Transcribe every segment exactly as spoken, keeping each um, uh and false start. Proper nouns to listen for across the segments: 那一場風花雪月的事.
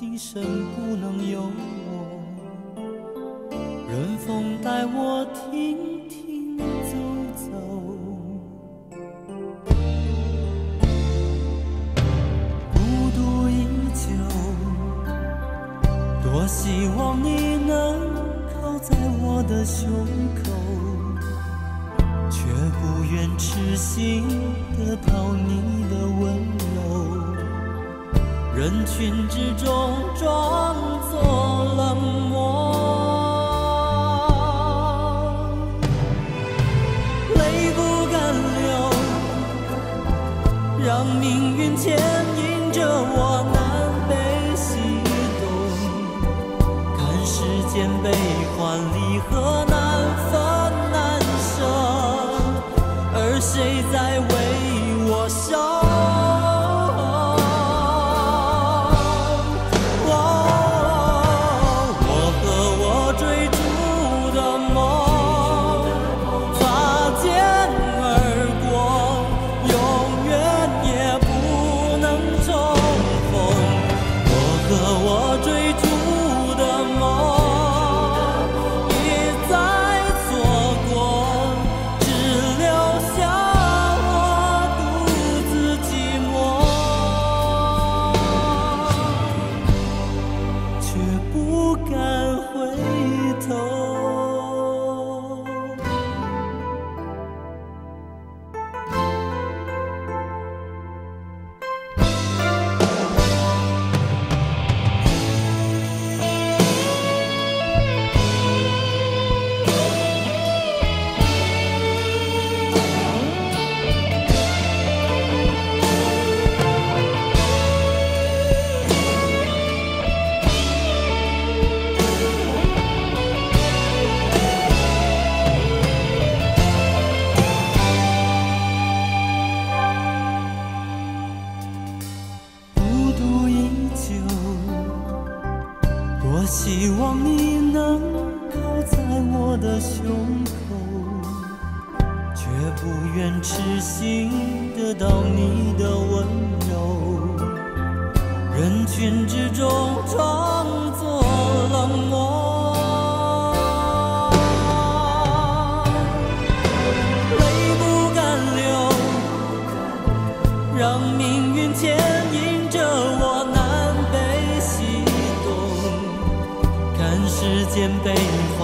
今生不能有我，任风带我停停走走。孤独已久，多希望你能靠在我的胸口，却不愿痴心得到你的温柔。 人群之中装作冷漠，泪不敢流，让命运牵引着我南北西东，看世间悲欢离合难分难舍，而谁在为我守？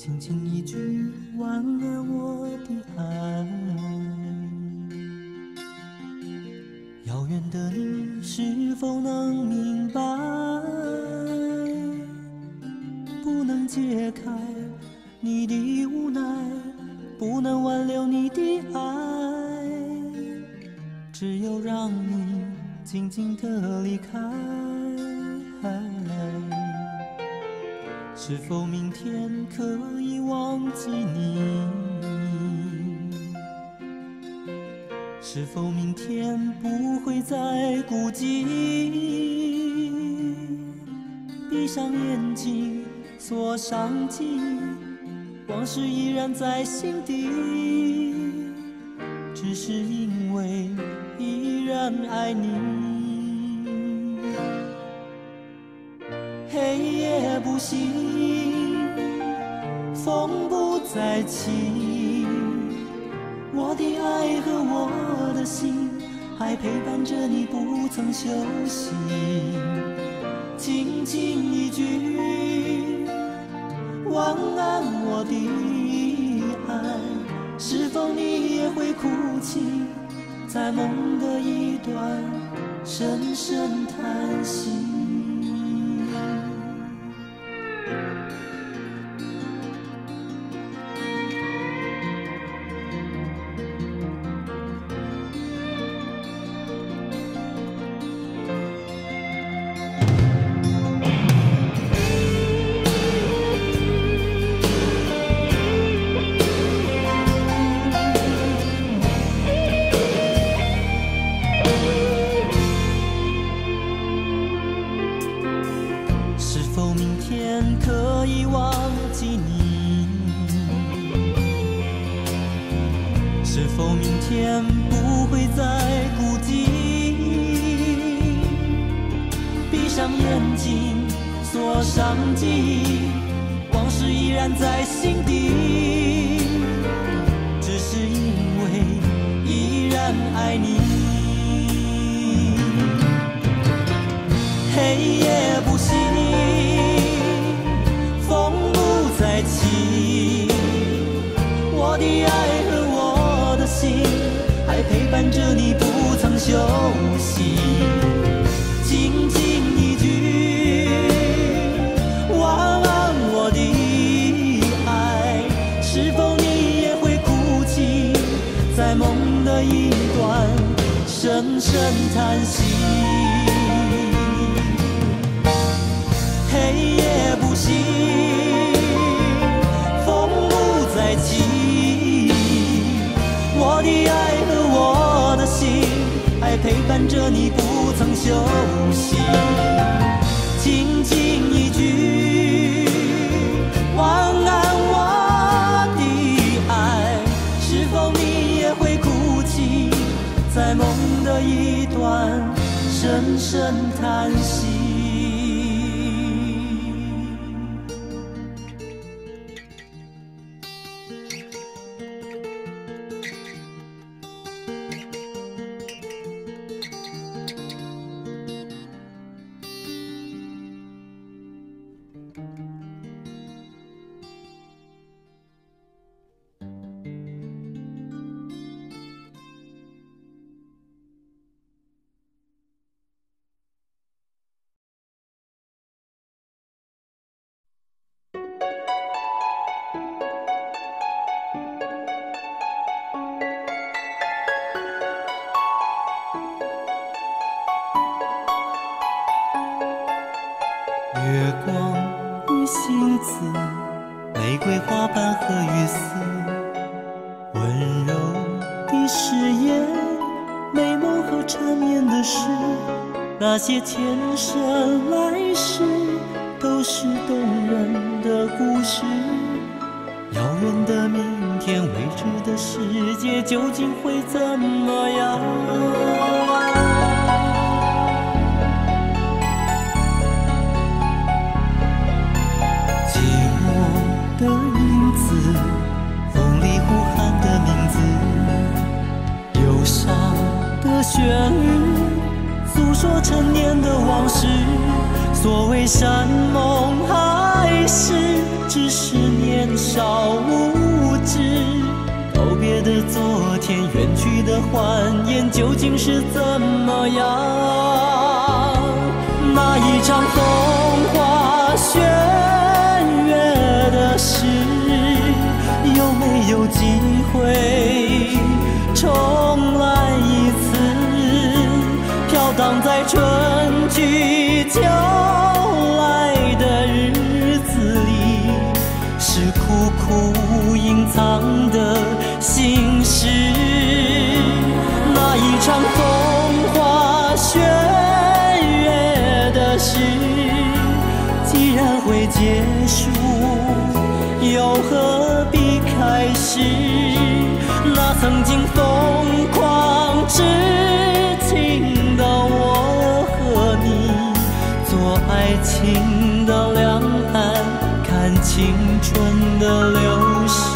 轻轻一句晚安，我的爱。遥远的你。是否能明白？不能解开你的无奈，不能挽留你的爱，只有让你静静的离开。是否明天可以忘记你？ 是否明天不会再孤寂？闭上眼睛，锁上记忆，往事依然在心底。只是因为依然爱你，黑夜不息，风不再起，我的爱和我。 的心还陪伴着你，不曾休息。轻轻一句晚安，我的爱，是否你也会哭泣？在梦的一端，深深叹息。 那些前生来世，都是动人的故事。遥远的明天，未知的世界究竟会怎么样？寂寞的影子，风里呼喊的名字，忧伤的旋律。 诉说陈年的往事，所谓山盟海誓，只是年少无知。告别的昨天，远去的欢颜究竟是怎么样？那一场风花雪月的事，有没有机会重来一次？飘荡在春去秋来的日子里，是苦苦隐藏的心事。那一场风花雪月的事，既然会结束，又何必开始？那曾经疯狂痴情的我和你，做爱情的两岸，看青春的流逝。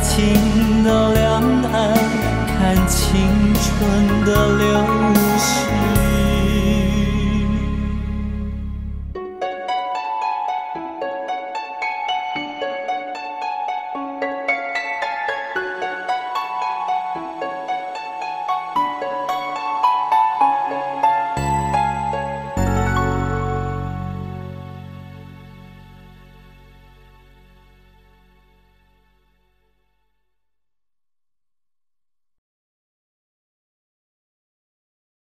情的两岸，看青春的流逝。